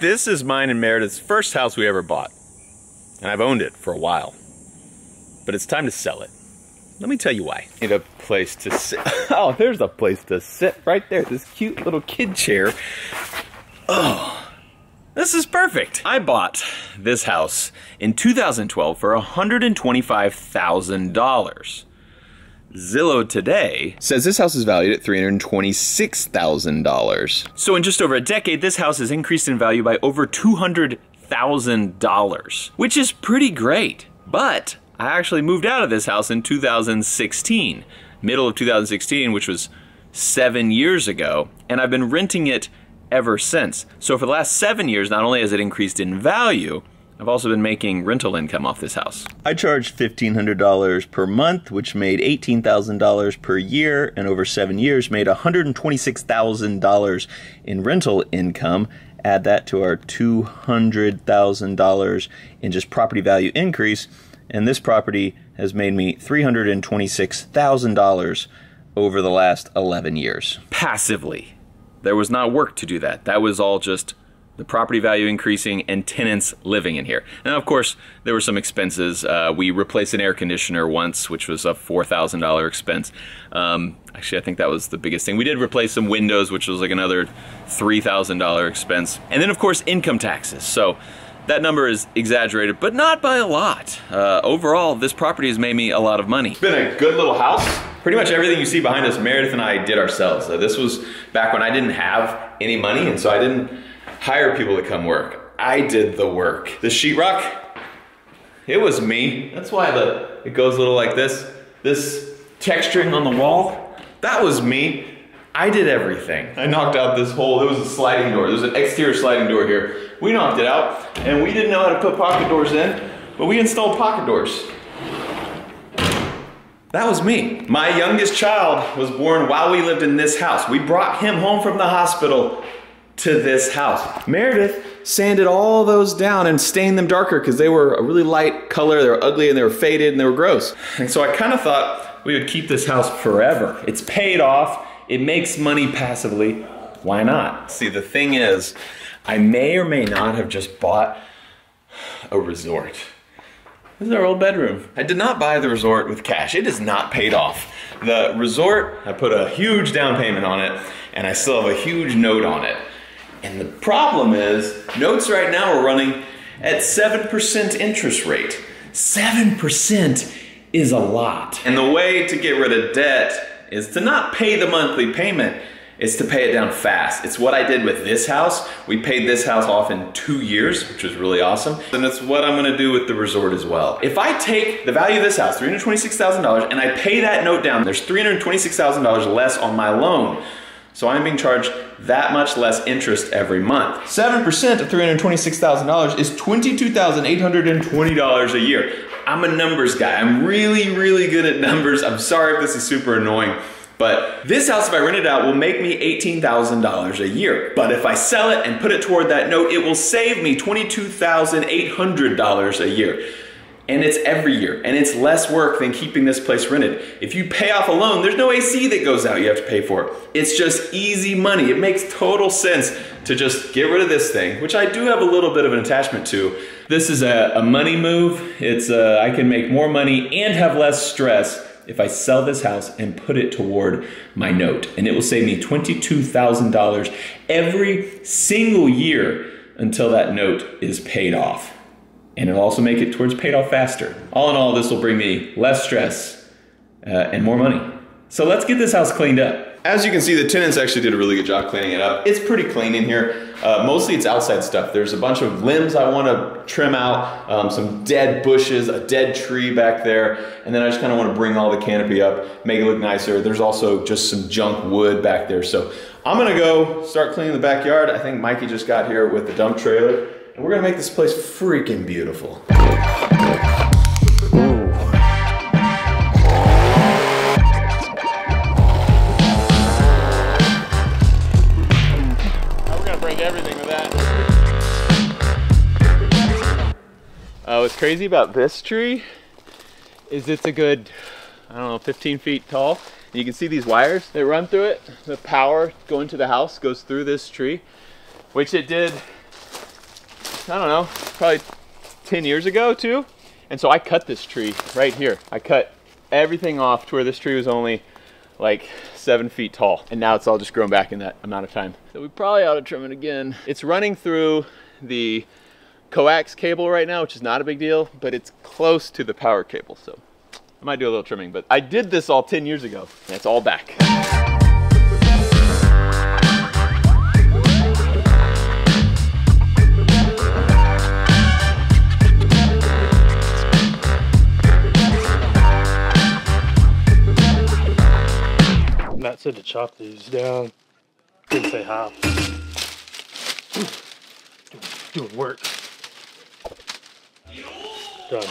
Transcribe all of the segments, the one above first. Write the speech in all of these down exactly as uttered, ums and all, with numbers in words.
This is mine and Meredith's first house we ever bought, and I've owned it for a while, but it's time to sell it. Let me tell you why. Need a place to sit. Oh, there's a place to sit right there. This cute little kid chair. Oh, this is perfect. I bought this house in two thousand twelve for one hundred twenty-five thousand dollars. Zillow today says this house is valued at three hundred twenty-six thousand dollars. So in just over a decade, this house has increased in value by over two hundred thousand dollars, which is pretty great. But I actually moved out of this house in two thousand sixteen, middle of two thousand sixteen, which was seven years ago, and I've been renting it ever since. So for the last seven years, not only has it increased in value, I've also been making rental income off this house. I charged fifteen hundred dollars per month, which made eighteen thousand dollars per year, and over seven years made one hundred twenty-six thousand dollars in rental income. Add that to our two hundred thousand dollars in just property value increase, and this property has made me three hundred twenty-six thousand dollars over the last eleven years. Passively. There was not work to do that. That was all just the property value increasing and tenants living in here. And of course, there were some expenses. Uh, we replaced an air conditioner once, which was a four thousand dollar expense. Um, actually, I think that was the biggest thing. We did replace some windows, which was like another three thousand dollar expense. And then of course, income taxes. So that number is exaggerated, but not by a lot. Uh, overall, this property has made me a lot of money. It's been a good little house. Pretty much everything you see behind us, Meredith and I did ourselves. Uh, this was back when I didn't have any money, and so I didn't hire people to come work. I did the work. The sheetrock, it was me. That's why the it goes a little like this. This texturing on the wall, that was me. I did everything. I knocked out this hole. There was a sliding door. There's an exterior sliding door here. We knocked it out, and we didn't know how to put pocket doors in, but we installed pocket doors. That was me. My youngest child was born while we lived in this house. We brought him home from the hospital to this house. Meredith sanded all those down and stained them darker because they were a really light color, they were ugly and they were faded and they were gross. And so I kind of thought we would keep this house forever. It's paid off, it makes money passively, why not? See, the thing is, I may or may not have just bought a resort. This is our old bedroom. I did not buy the resort with cash, it is not paid off. The resort, I put a huge down payment on it and I still have a huge note on it. And the problem is, notes right now are running at seven percent interest rate. seven percent is a lot. And the way to get rid of debt is to not pay the monthly payment, it's to pay it down fast. It's what I did with this house. We paid this house off in two years, which was really awesome. And that's what I'm gonna do with the resort as well. If I take the value of this house, three hundred twenty-six thousand dollars, and I pay that note down, there's three hundred twenty-six thousand dollars less on my loan. So I'm being charged that much less interest every month. seven percent of three hundred twenty-six thousand dollars is twenty-two thousand eight hundred twenty dollars a year. I'm a numbers guy. I'm really, really good at numbers. I'm sorry if this is super annoying, but this house, if I rent it out, will make me eighteen thousand dollars a year. But if I sell it and put it toward that note, it will save me twenty-two thousand eight hundred dollars a year. And it's every year, and it's less work than keeping this place rented. If you pay off a loan, there's no A C that goes out you have to pay for. It's just easy money. It makes total sense to just get rid of this thing, which I do have a little bit of an attachment to. This is a, a money move. It's a, I can make more money and have less stress if I sell this house and put it toward my note. And it will save me twenty-two thousand dollars every single year until that note is paid off. And it'll also make it towards paid off faster. All in all, this will bring me less stress uh, and more money. So let's get this house cleaned up. As you can see, the tenants actually did a really good job cleaning it up. It's pretty clean in here. Uh, mostly it's outside stuff. There's a bunch of limbs I want to trim out, um, some dead bushes, a dead tree back there, and then I just kind of want to bring all the canopy up, make it look nicer. There's also just some junk wood back there. So I'm gonna go start cleaning the backyard. I think Mikey just got here with the dump trailer. And we're gonna make this place freaking beautiful. Oh, we're gonna bring everything to that. Uh, what's crazy about this tree is it's a good, I don't know, fifteen feet tall. And you can see these wires that run through it. The power going to the house goes through this tree, which it did I don't know, probably ten years ago too. And so I cut this tree right here. I cut everything off to where this tree was only like seven feet tall. And now it's all just grown back in that amount of time. So we probably ought to trim it again. It's running through the coax cable right now, which is not a big deal, but it's close to the power cable. So I might do a little trimming, but I did this all ten years ago and it's all back. Matt said to chop these down. Didn't say how. Doing, doing work. Done.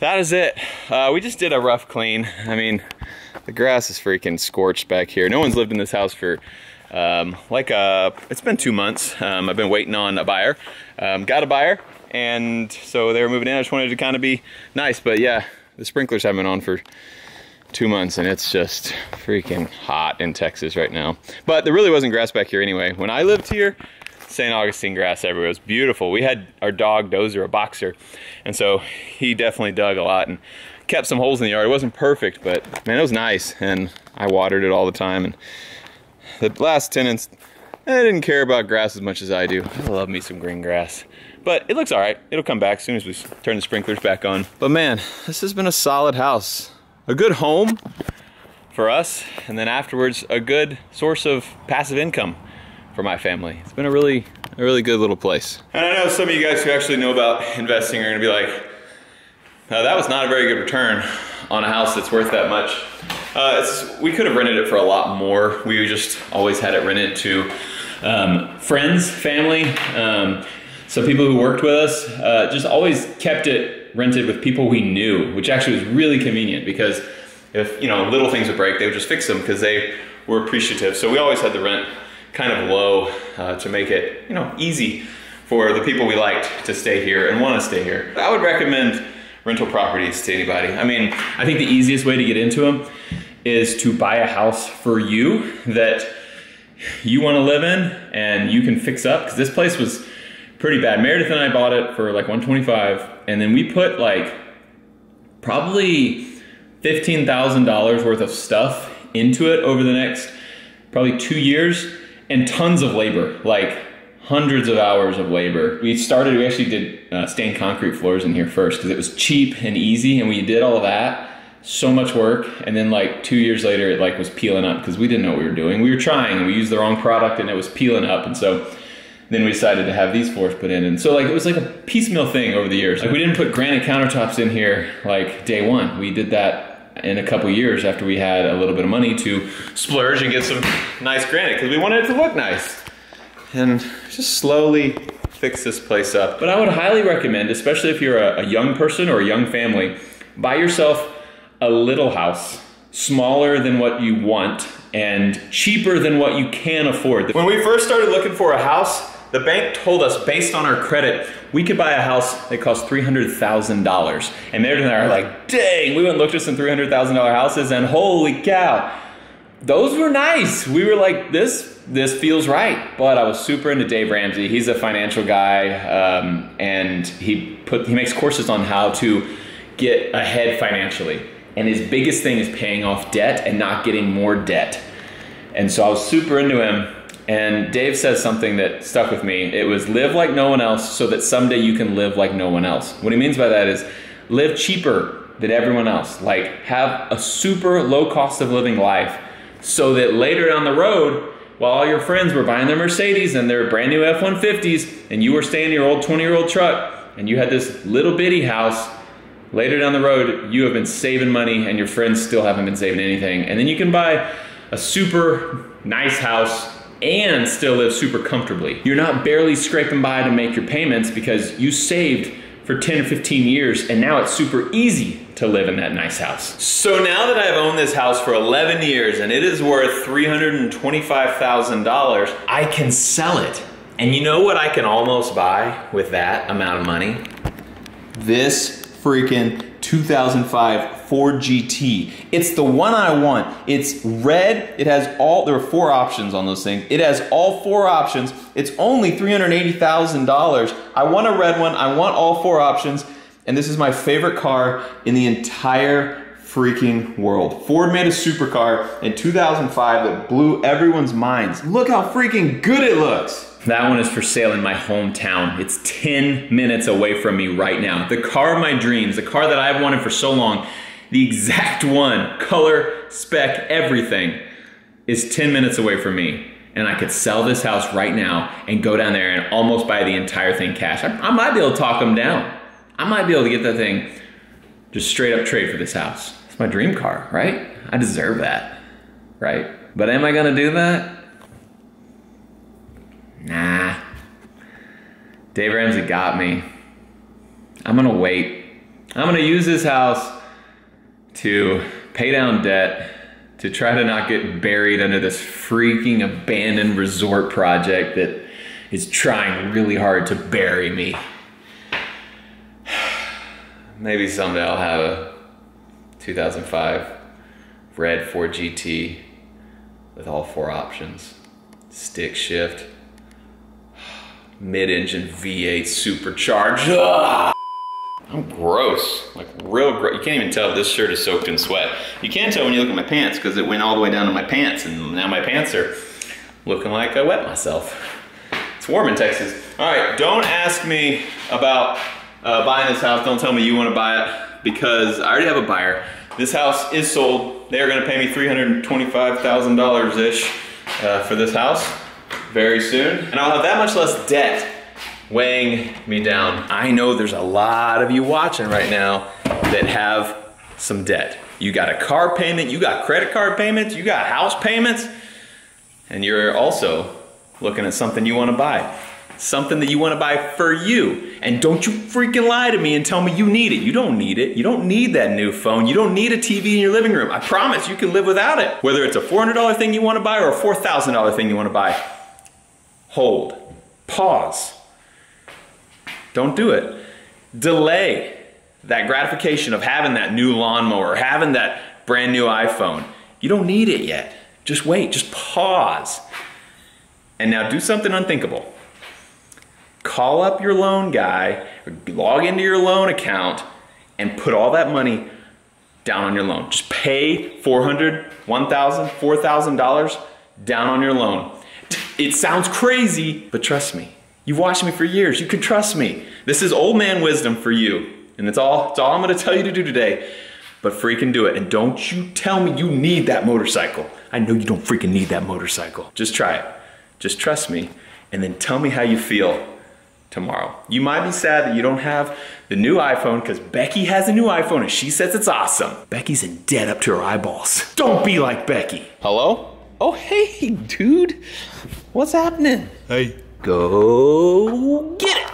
That is it. Uh, we just did a rough clean. I mean, the grass is freaking scorched back here. No one's lived in this house for um, like a, it's been two months. Um, I've been waiting on a buyer. Um, got a buyer, and so they were moving in. I just wanted to kind of be nice, but yeah, the sprinklers haven't been on for two months, and it's just freaking hot in Texas right now. But there really wasn't grass back here anyway. When I lived here, Saint Augustine grass everywhere. It was beautiful. We had our dog Dozer, a boxer, and so he definitely dug a lot and kept some holes in the yard. It wasn't perfect, but man, it was nice, and I watered it all the time. And the last tenants, they didn't care about grass as much as I do. I love me some green grass, but it looks all right. It'll come back as soon as we turn the sprinklers back on. But man, this has been a solid house, a good home for us, and then afterwards a good source of passive income for my family. It's been a really, a really good little place. And I know some of you guys who actually know about investing are gonna be like, no, that was not a very good return on a house that's worth that much. Uh, it's, we could have rented it for a lot more. We just always had it rented to um, friends, family, um, some people who worked with us, uh, just always kept it rented with people we knew, which actually was really convenient because if, you know, little things would break, they would just fix them because they were appreciative. So we always had the rent kind of low uh, to make it, you know, easy for the people we liked to stay here and want to stay here. I would recommend rental properties to anybody. I mean, I think the easiest way to get into them is to buy a house for you that you want to live in and you can fix up, because this place was pretty bad. Meredith and I bought it for like one twenty-five, and then we put like probably fifteen thousand dollars worth of stuff into it over the next probably two years. And tons of labor, like hundreds of hours of labor. We started, we actually did uh, stained concrete floors in here first because it was cheap and easy, and we did all of that, so much work. And then like two years later, it like was peeling up because we didn't know what we were doing. We were trying, we used the wrong product and it was peeling up. And so then we decided to have these floors put in. And so like, it was like a piecemeal thing over the years. Like we didn't put granite countertops in here like day one. We did that in a couple years after we had a little bit of money to splurge and get some nice granite because we wanted it to look nice. And just slowly fix this place up. But I would highly recommend, especially if you're a, a young person or a young family, buy yourself a little house, smaller than what you want and cheaper than what you can afford. When we first started looking for a house, the bank told us, based on our credit, we could buy a house that cost three hundred thousand dollars. And Meredith and I are like, dang, we went and looked at some three hundred thousand dollar houses and holy cow, those were nice. We were like, this, this feels right. But I was super into Dave Ramsey. He's a financial guy, um, and he, put, he makes courses on how to get ahead financially. And his biggest thing is paying off debt and not getting more debt. And so I was super into him. And Dave says something that stuck with me. It was live like no one else so that someday you can live like no one else. What he means by that is live cheaper than everyone else. Like have a super low cost of living life so that later down the road, while all your friends were buying their Mercedes and their brand new F one fifties and you were staying in your old twenty year old truck and you had this little bitty house, later down the road, you have been saving money and your friends still haven't been saving anything. And then you can buy a super nice house and still live super comfortably. You're not barely scraping by to make your payments because you saved for ten or fifteen years, and now it's super easy to live in that nice house. So now that I've owned this house for eleven years and it is worth three hundred twenty-five thousand dollars, I can sell it. And you know what I can almost buy with that amount of money? This freaking two thousand five Ford G T. It's the one I want. It's red. It has all, there are four options on those things. It has all four options. It's only three hundred eighty thousand dollars. I want a red one. I want all four options. And this is my favorite car in the entire freaking world. Ford made a supercar in two thousand five that blew everyone's minds. Look how freaking good it looks. That one is for sale in my hometown. It's ten minutes away from me right now. The car of my dreams, the car that I've wanted for so long, the exact one, color, spec, everything, is ten minutes away from me. And I could sell this house right now and go down there and almost buy the entire thing cash. I, I might be able to talk them down. I might be able to get that thing, just straight up trade for this house. It's my dream car, right? I deserve that, right? But am I gonna do that? Nah, Dave Ramsey got me. I'm gonna wait. I'm gonna use this house to pay down debt, to try to not get buried under this freaking abandoned resort project that is trying really hard to bury me. Maybe someday I'll have a two thousand five red Ford G T with all four options. Stick shift. Mid-engine V eight supercharged. Ugh. I'm gross, like real gross. You can't even tell if this shirt is soaked in sweat. You can tell when you look at my pants because it went all the way down to my pants and now my pants are looking like I wet myself. It's warm in Texas. All right, don't ask me about uh, buying this house. Don't tell me you want to buy it because I already have a buyer. This house is sold. They're gonna pay me three hundred twenty-five thousand dollars-ish uh, for this house. Very soon, and I'll have that much less debt weighing me down. I know there's a lot of you watching right now that have some debt. You got a car payment, you got credit card payments, you got house payments, and you're also looking at something you wanna buy. Something that you wanna buy for you. And don't you freaking lie to me and tell me you need it. You don't need it. You don't need that new phone. You don't need a T V in your living room. I promise you can live without it. Whether it's a four hundred dollar thing you wanna buy or a four thousand dollar thing you wanna buy. Hold, pause, don't do it. Delay that gratification of having that new lawnmower, having that brand new iPhone. You don't need it yet. Just wait, just pause. And now do something unthinkable. Call up your loan guy, or log into your loan account, and put all that money down on your loan. Just pay four hundred dollars, one thousand dollars, four thousand dollars down on your loan. It sounds crazy, but trust me. You've watched me for years, you can trust me. This is old man wisdom for you. And it's all, it's all I'm gonna tell you to do today, but freaking do it. And don't you tell me you need that motorcycle. I know you don't freaking need that motorcycle. Just try it, just trust me, and then tell me how you feel tomorrow. You might be sad that you don't have the new iPhone because Becky has a new iPhone and she says it's awesome. Becky's in debt up to her eyeballs. Don't be like Becky. Hello? Oh, hey, dude. What's happening? Hey. Go get it.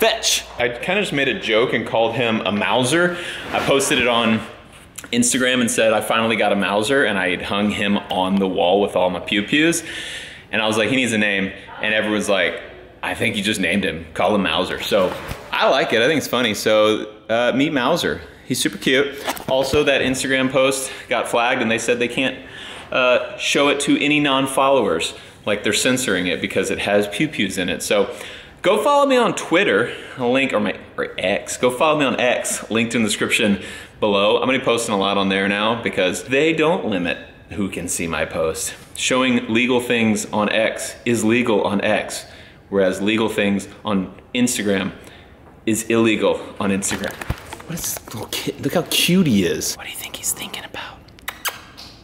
Fetch. I kind of just made a joke and called him a Mauser. I posted it on Instagram and said, I finally got a Mauser, and I had hung him on the wall with all my pew-pews. And I was like, he needs a name. And everyone's like, I think you just named him. Call him Mauser. So I like it. I think it's funny. So uh, meet Mauser. He's super cute. Also, that Instagram post got flagged, and they said they can't Uh, show it to any non-followers, like they're censoring it because it has pew-pews in it. So go follow me on Twitter, a link, or my or X. Go follow me on X, linked in the description below. I'm gonna be posting a lot on there now because they don't limit who can see my post. Showing legal things on X is legal on X, whereas legal things on Instagram is illegal on Instagram. What is this little kid? Look how cute he is. What do you think he's thinking about?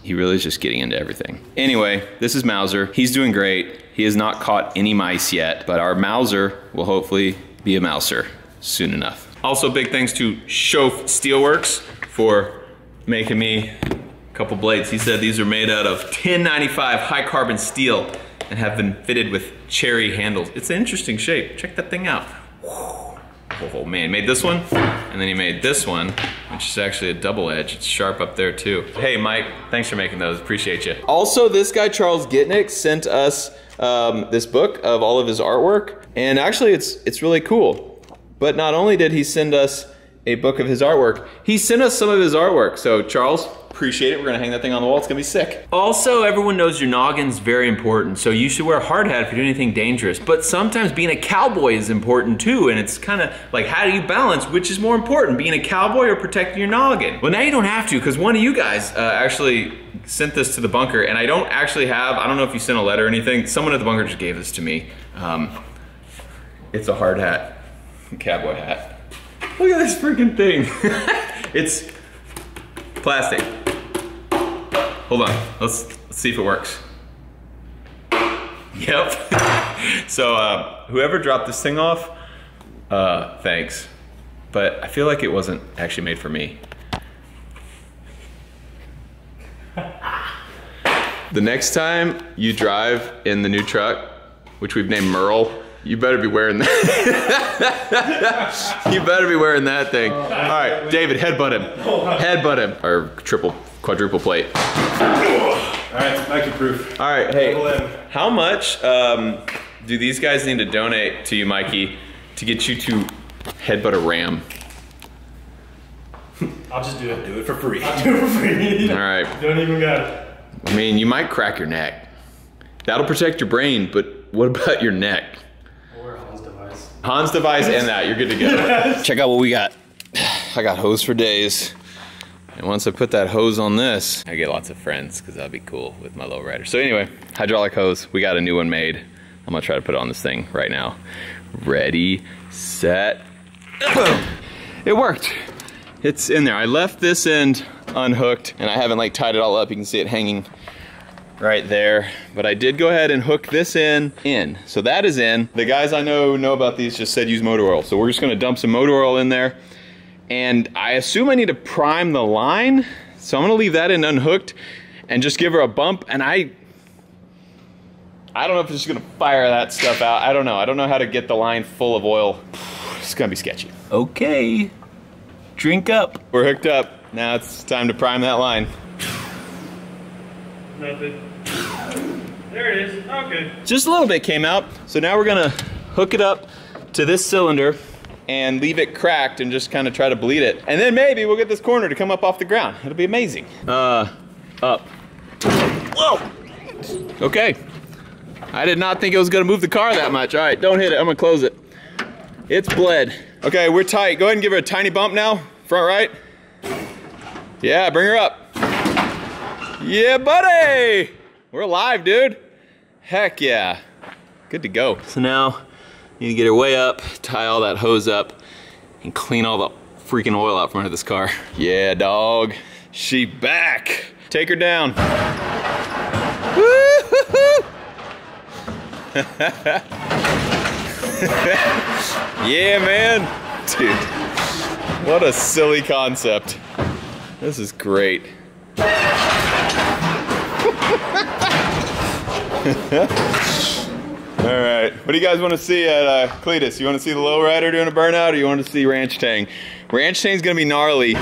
He really is just getting into everything. Anyway, this is Mauser. He's doing great. He has not caught any mice yet, but our Mauser will hopefully be a Mauser soon enough. Also, big thanks to Shoaf Steelworks for making me a couple blades. He said these are made out of ten ninety-five high carbon steel and have been fitted with cherry handles. It's an interesting shape. Check that thing out. Woo. scalpel hole. Man, made this one, and then he made this one, which is actually a double edge. It's sharp up there too. Hey, Mike, thanks for making those. Appreciate you. Also, this guy, Charles Gitnick, sent us um, this book of all of his artwork, and actually it's, it's really cool. But not only did he send us a book of his artwork, he sent us some of his artwork. So, Charles, appreciate it. We're gonna hang that thing on the wall. It's gonna be sick. Also, everyone knows your noggin's very important, so you should wear a hard hat if you're doing anything dangerous. But sometimes being a cowboy is important too, and it's kind of like, how do you balance which is more important, being a cowboy or protecting your noggin? Well, now you don't have to, because one of you guys uh, actually sent this to the bunker, and I don't actually have, I don't know if you sent a letter or anything. Someone at the bunker just gave this to me. Um, it's a hard hat, cowboy hat. Look at this freaking thing. It's plastic. Hold on, let's, let's see if it works. Yep. So uh, whoever dropped this thing off, uh, thanks. But I feel like it wasn't actually made for me. The next time you drive in the new truck, which we've named Merle, you better be wearing that. You better be wearing that thing. All right, David, headbutt him. Headbutt him. Or triple, quadruple plate. All right, Nike proof. All right, hey, how much um, do these guys need to donate to you, Mikey, to get you to headbutt a ram? I'll just do it. Do it for free. I'll do it for free. All right. Don't even gotta. I mean, you might crack your neck. That'll protect your brain, but what about your neck? Or Hans device. Hans device and that, you're good to go. Yes. Check out what we got. I got hose for days. And once I put that hose on this, I get lots of friends, because that'd be cool with my lowrider. So anyway, hydraulic hose, we got a new one made. I'm gonna try to put it on this thing right now. Ready, set, boom. It worked. It's in there. I left this end unhooked, and I haven't like tied it all up. You can see it hanging right there. But I did go ahead and hook this in, in. So that is in. The guys I know who know about these just said use motor oil. So we're just gonna dump some motor oil in there. And I assume I need to prime the line, so I'm gonna leave that in unhooked and just give her a bump, and I I don't know if it's just gonna fire that stuff out. I don't know. I don't know how to get the line full of oil. It's gonna be sketchy. Okay, drink up. We're hooked up. Now it's time to prime that line. Nothing. There it is, okay. Just a little bit came out. So now we're gonna hook it up to this cylinder and leave it cracked and just kind of try to bleed it. And then maybe we'll get this corner to come up off the ground. It'll be amazing. Uh, up. Whoa! Okay. I did not think it was gonna move the car that much. All right, don't hit it, I'm gonna close it. It's bled. Okay, we're tight. Go ahead and give her a tiny bump now. Front right. Yeah, bring her up. Yeah, buddy! We're alive, dude. Heck yeah. Good to go. So now, need to get her way up, tie all that hose up, and clean all the freaking oil out from under this car. Yeah, dog. She back. Take her down. Woo-hoo-hoo. Yeah, man. Dude, what a silly concept. This is great. All right, what do you guys want to see at uh, Cletus? You want to see the lowrider doing a burnout, or you want to see Ranch Tang? Ranch Tang's gonna be gnarly,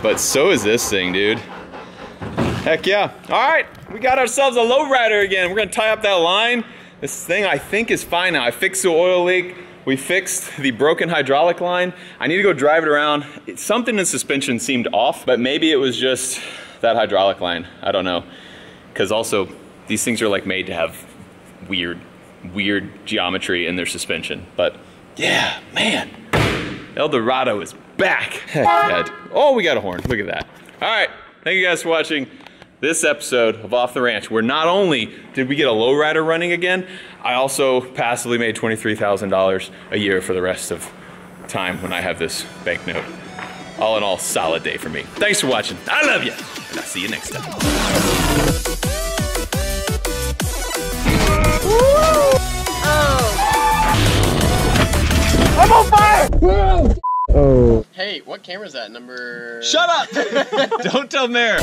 but so is this thing, dude. Heck yeah. All right, we got ourselves a lowrider again. We're gonna tie up that line. This thing I think is fine now. I fixed the oil leak. We fixed the broken hydraulic line. I need to go drive it around. It, something in suspension seemed off, but maybe it was just that hydraulic line. I don't know. Because also, these things are like made to have weird, weird geometry in their suspension. But yeah, man, Eldorado is back. Heck yeah. Oh, we got a horn, look at that. All right, thank you guys for watching this episode of Off the Ranch, where not only did we get a lowrider running again, I also passively made twenty-three thousand dollars a year for the rest of time when I have this banknote. All in all, solid day for me. Thanks for watching, I love you, and I'll see you next time. I'm on fire! Whoa. Oh. Hey, what camera's that? Number... Shut up! Don't tell Merle.